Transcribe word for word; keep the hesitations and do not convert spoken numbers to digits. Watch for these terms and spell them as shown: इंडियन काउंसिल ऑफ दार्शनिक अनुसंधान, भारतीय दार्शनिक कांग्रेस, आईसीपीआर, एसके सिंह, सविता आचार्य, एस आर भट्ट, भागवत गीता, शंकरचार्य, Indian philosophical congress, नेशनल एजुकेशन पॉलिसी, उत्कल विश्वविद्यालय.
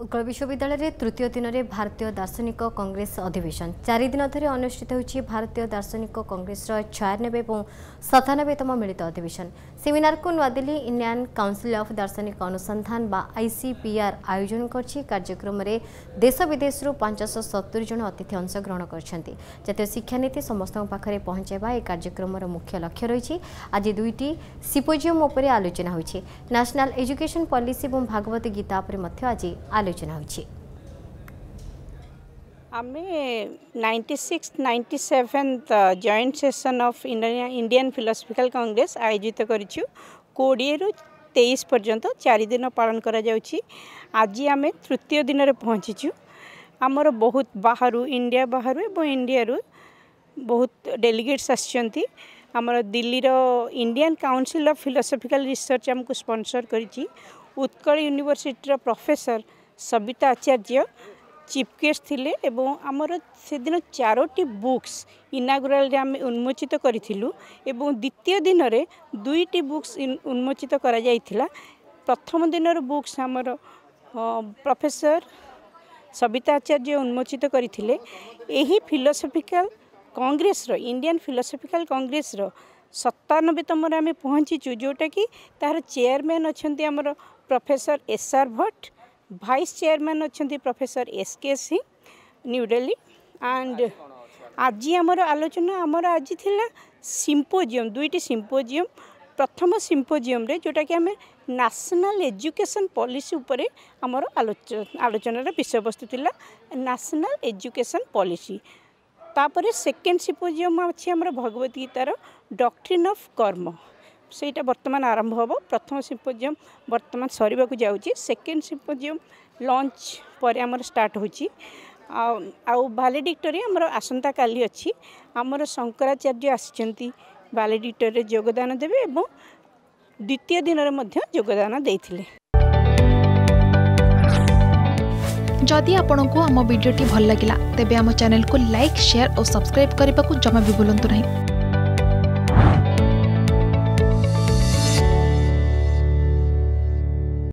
उत्कल विश्वविद्यालय तृतीय दिन में भारतीय दार्शनिक कांग्रेस अधिवेशन चार दिन धरी अनुष्ठित होती भारतीय दार्शनिक कांग्रेस छियानबे और सतानबेतम मिलित अधिवेशन सेमिनार को नई दिल्ली इंडियन काउंसिल ऑफ दार्शनिक अनुसंधान बा आईसीपीआर आयोजन कर कार्यक्रम में देश विदेश पांचश सत्तरी जन अतिथि अंशग्रहण करतीय शिक्षानीति समस्त पाखे पहुंचाइबा यह कार्यक्रम मुख्य लक्ष्य रही। आज दुईट सिम्पोजियम उपर आलोचना होती नेशनल एजुकेशन पॉलिसी और भागवत गीता पर हमें छियानबे सत्तानबे joint session of India Indian philosophical congress आयोजित करूँ कोड़े रु तेईस पर्यंत चार दिन पालन करा जाउछि। आज आम तृतीय दिन पहुँचीचु। आमर बहुत बाहरु इंडिया बाहरु एवं इंडिया बहुत डेलीगेट्स आसछन्ति। आमर दिल्ली रो Indian council of philosophical research आमको स्पॉन्सर करिछि। उत्कल यूनिवर्सिटी रो professor सविता आचार्य chief guest थिले एवं आमर से दिन चारोटी बुक्स इनागुराल आम उन्मोचित करूँ एवं द्वितीय दिन रे दुईटी बुक्स उन्मोचित करा जायथिला। प्रथम दिन रो बुक्स आमर प्रोफेसर सविता आचार्य उन्मोचित करथिले। एही फिलोसफिकल कांग्रेस रो इंडियन फिलोसफिकल कांग्रेस रो सत्तानबेतम आम पहुँचीचु जोटा कि तार चेयरमैन अच्छा आमर professor एस आर भट्ट, vice chairman अच्छा professor एसके सिंह new Delhi. And आज आमर आलोचना आमर आज थी सिम्पोजियम दुईटी सिम्पोजियम। प्रथम सिम्पोजियम रे जोटा कि आम नेशनल एजुकेशन पॉलिसी उपरे आमर आलोचना आलोचनार विषय वस्तु थिला नेशनल एजुकेशन पॉलिसी। तापर सेकेंड सिम्पोजियम अच्छी आमर भगवत गीतार डॉक्ट्रिन ऑफ कर्म सेटा वर्तमान आरंभ होबो। प्रथम सिम्पोजियम वर्तमान सरीबा को जाउची। सेकेंड सिम्पोजियम लॉन्च पर आमर स्टार्ट होची। वैलेडिक्टरी आमर आसंता काली अछि। आमर शंकरचार्य आसिचंती वैलेडिक्टरी योगदान देबे एवं द्वितीय दिन रे मध्य योगदान देथिले। जदि आपण को हम वीडियो टी भल लागिला तेबे हम चैनल को लाइक शेयर और सब्सक्राइब करने को जमा भी भूलंतु नहीं।